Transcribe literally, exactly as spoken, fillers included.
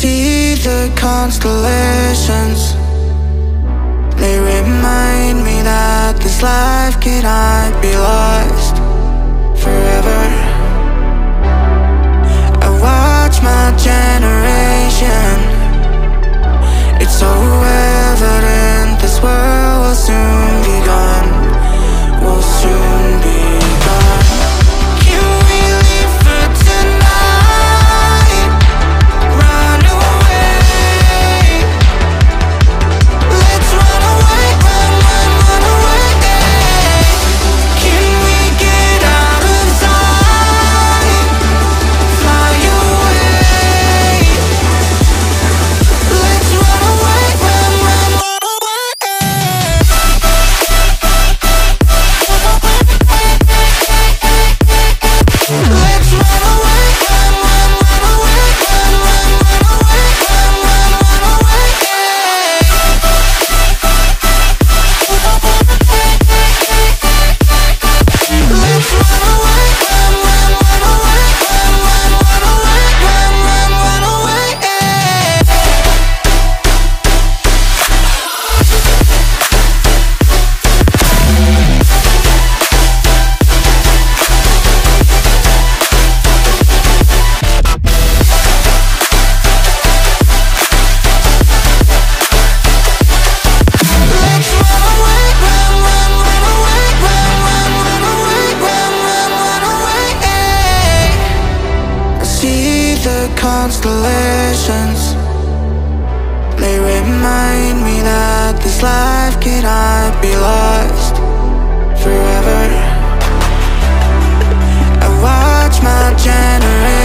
see the constellations. They remind me that this life cannot be lost forever. I watch my generation. It's so evident this world will soon be gone. Will soon be gone. Can we leave for tonight? Constellations, they remind me that this life cannot be lost forever. I watch my generation.